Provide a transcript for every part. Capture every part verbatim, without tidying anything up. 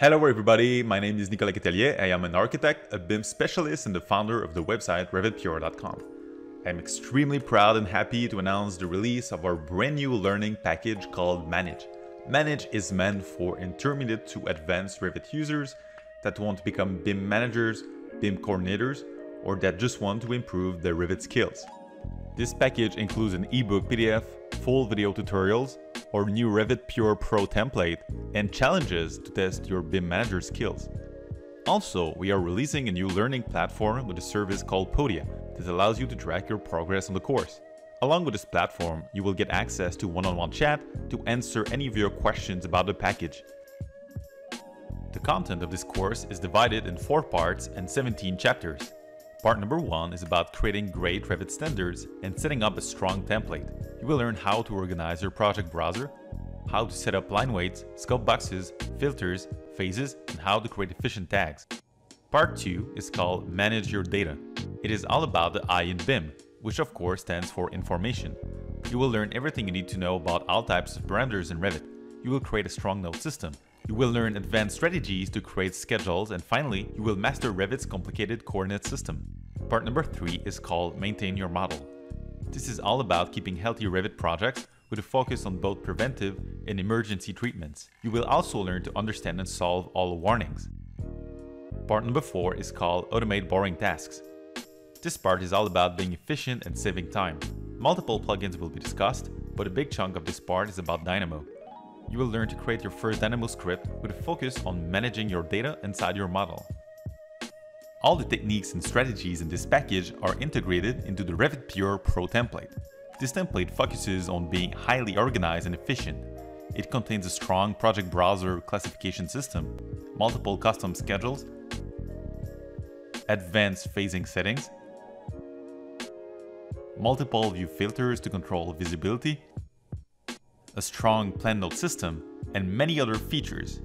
Hello everybody, my name is Nicolas Quetelier. I am an architect, a B I M specialist and the founder of the website Revit Pure dot com. I'm extremely proud and happy to announce the release of our brand new learning package called Manage. Manage is meant for intermediate to advanced Revit users that want to become B I M managers, B I M coordinators, or that just want to improve their Revit skills. This package includes an ebook P D F, full video tutorials, our new RevitPure Pro template, and challenges to test your B I M manager skills. Also, we are releasing a new learning platform with a service called Podia that allows you to track your progress on the course. Along with this platform, you will get access to one-on-one chat to answer any of your questions about the package. The content of this course is divided in four parts and seventeen chapters. Part number one is about creating great Revit standards and setting up a strong template. You will learn how to organize your project browser, how to set up line weights, scope boxes, filters, phases, and how to create efficient tags. Part two is called Manage Your Data. It is all about the I in B I M, which of course stands for information. You will learn everything you need to know about all types of parameters in Revit. You will create a strong node system. You will learn advanced strategies to create schedules, and finally, you will master Revit's complicated coordinate system. Part number three is called Maintain Your Model. This is all about keeping healthy Revit projects with a focus on both preventive and emergency treatments. You will also learn to understand and solve all warnings. Part number four is called Automate Boring Tasks. This part is all about being efficient and saving time. Multiple plugins will be discussed, but a big chunk of this part is about Dynamo. You will learn to create your first Dynamo script with a focus on managing your data inside your model. All the techniques and strategies in this package are integrated into the RevitPure Pro template. This template focuses on being highly organized and efficient. It contains a strong project browser classification system, multiple custom schedules, advanced phasing settings, multiple view filters to control visibility, a strong plan node system, and many other features.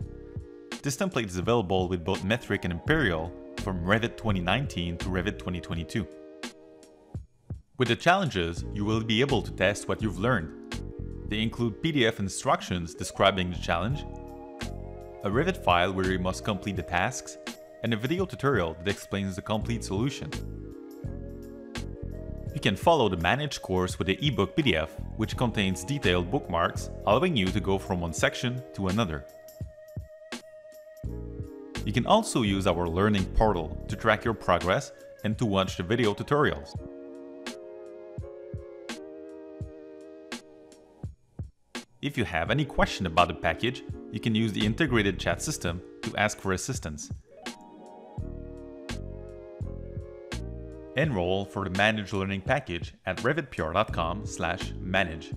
This template is available with both metric and imperial from Revit twenty nineteen to Revit twenty twenty-two. With the challenges, you will be able to test what you've learned. They include P D F instructions describing the challenge, a Revit file where you must complete the tasks, and a video tutorial that explains the complete solution. You can follow the Manage course with the ebook P D F, which contains detailed bookmarks, allowing you to go from one section to another. You can also use our learning portal to track your progress and to watch the video tutorials. If you have any question about the package, you can use the integrated chat system to ask for assistance. Enroll for the Manage Learning Package at Revit Pure dot com slash manage.